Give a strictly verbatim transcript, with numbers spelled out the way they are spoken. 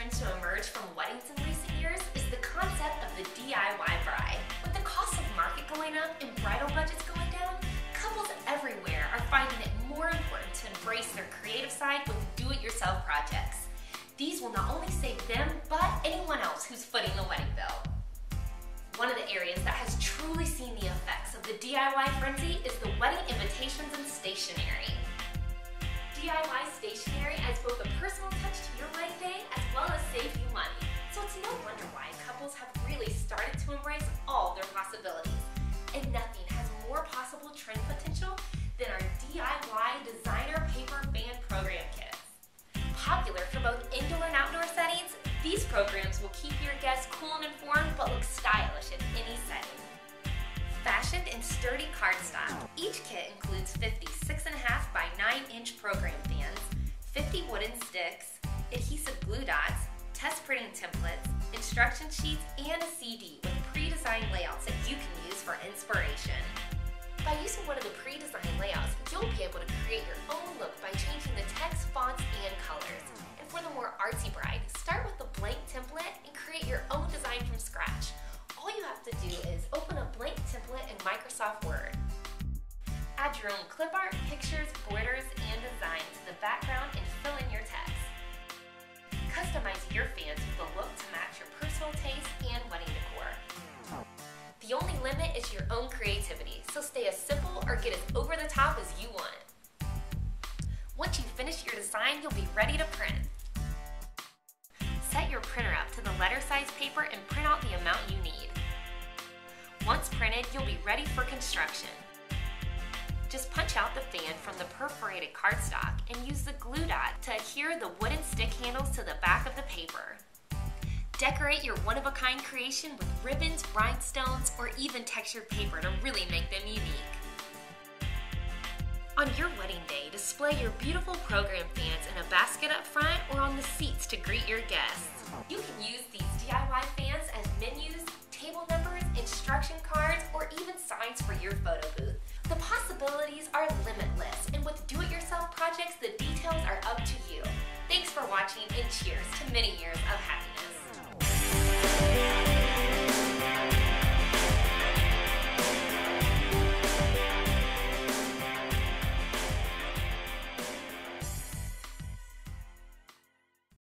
trend to emerge from weddings in recent years is the concept of the D I Y bride. With the cost of market going up and bridal budgets going down, couples everywhere are finding it more important to embrace their creative side with do-it-yourself projects. These will not only save them, but anyone else who's footing the wedding bill. One of the areas that has truly seen the effects of the D I Y frenzy is the wedding invitations and stationery. D I Y stationery adds both a personal touch to your wedding day as well as save you money. So it's no wonder why couples have really started to embrace all their possibilities. And nothing has more possible trend potential than our D I Y designer paper band program kits. Popular for both indoor and outdoor settings, these programs will keep your guests cool and informed, but look stylish in any setting. Fashioned in sturdy cardstock, each kit includes fifty six and a half by nine inch program bands, fifty wooden sticks, adhesive glue dots, test printing templates, instruction sheets, and a C D with pre-designed layouts that you can use for inspiration. By using one of the pre-designed layouts, you'll be able to create your own look by changing the text, fonts, and colors. And for the more artsy bride, start with a blank template and create your own design from scratch. All you have to do is open a blank template in Microsoft Word. Add your own clip art, pictures, borders, and design to the background and fill in your text. Customize your fans with a look to match your personal taste and wedding decor. The only limit is your own creativity, so stay as simple or get as over the top as you want. Once you finish your design, you'll be ready to print. Set your printer up to the letter size paper and print out the amount you need. Once printed, you'll be ready for construction. Just punch out the fan from the perforated cardstock and use the glue dot to adhere the wooden stick handles to the back of the paper. Decorate your one-of-a-kind creation with ribbons, rhinestones, or even textured paper to really make them unique. On your wedding day, display your beautiful program fans in a basket up front or on the seats to greet your guests. You can use these D I Y fans as menus, table numbers, instruction cards, or even signs for your photo booth. The possibilities are limitless, and with do-it-yourself projects, the details are up to you. Thanks for watching, and cheers to many years of happiness.